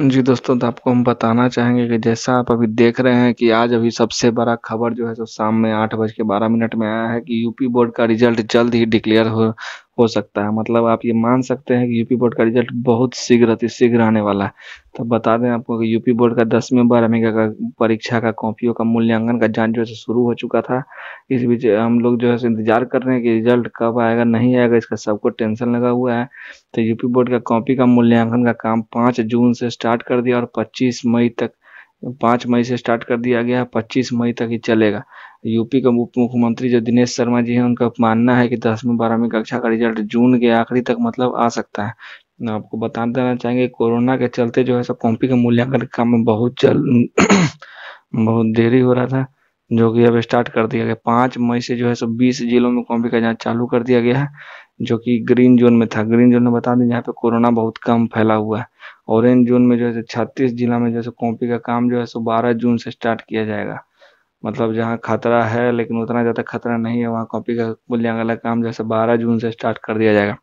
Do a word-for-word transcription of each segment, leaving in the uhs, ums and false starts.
जी दोस्तों, तो आपको हम बताना चाहेंगे कि जैसा आप अभी देख रहे हैं कि आज अभी सबसे बड़ा खबर जो है तो शाम में आठ बज के बारह मिनट में आया है कि यूपी बोर्ड का रिजल्ट जल्द ही डिक्लेयर हो हो सकता है। मतलब आप ये मान सकते हैं कि यूपी बोर्ड का रिजल्ट बहुत शीघ्र अतिशीघ्र आने वाला है। तो बता दें आपको कि यूपी बोर्ड का दसवीं बारहवीं का परीक्षा का कॉपियों का मूल्यांकन का जांच जो है शुरू हो चुका था। इस बीच हम लोग जो है इंतजार कर रहे हैं कि रिजल्ट कब आएगा नहीं आएगा, इसका सबको टेंशन लगा हुआ है। तो यूपी बोर्ड का कॉपी का मूल्यांकन का काम पाँच जून से स्टार्ट कर दिया और पच्चीस मई तक पाँच मई से स्टार्ट कर दिया गया है, पच्चीस मई तक ही चलेगा। यूपी के उप मुख्यमंत्री जो दिनेश शर्मा जी हैं, उनका मानना है कि दसवीं बारहवीं कक्षा का रिजल्ट जून के आखिरी तक मतलब आ सकता है। आपको बता देना चाहेंगे कोरोना के चलते जो है सब कॉपी का मूल्यांकन का काम में बहुत चल बहुत देरी हो रहा था, जो कि अब स्टार्ट कर दिया गया। पाँच मई से जो है सब बीस जिलों में कॉपी का जाँच चालू कर दिया गया है, जो कि ग्रीन जोन में था। ग्रीन जोन में बता दें यहाँ पे कोरोना बहुत कम फैला हुआ है। ऑरेंज जोन में जो है छत्तीस जिला में जैसे कॉपी का काम जो है सो बारह जून से स्टार्ट किया जाएगा। मतलब जहाँ खतरा है लेकिन उतना ज़्यादा खतरा नहीं है, वहाँ कॉपी का मूल्यांकन का काम जैसे बारह जून से स्टार्ट कर दिया जाएगा।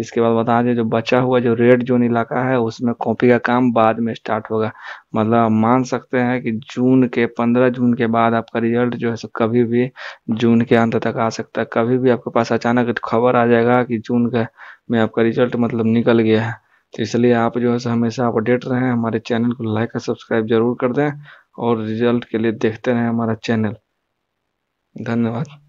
इसके बाद बता दें जो बचा हुआ जो रेड जोन इलाका है उसमें कॉपी का काम बाद में स्टार्ट होगा। मतलब मान सकते हैं कि जून के पंद्रह जून के बाद आपका रिजल्ट जो है सो कभी भी जून के अंत तक आ सकता है। कभी भी आपके पास अचानक खबर आ जाएगा कि जून का में आपका रिजल्ट मतलब निकल गया है। तो इसलिए आप जो है सो हमेशा अपडेट रहें, हमारे चैनल को लाइक और सब्सक्राइब जरूर कर दें और रिजल्ट के लिए देखते रहें हमारा चैनल। धन्यवाद।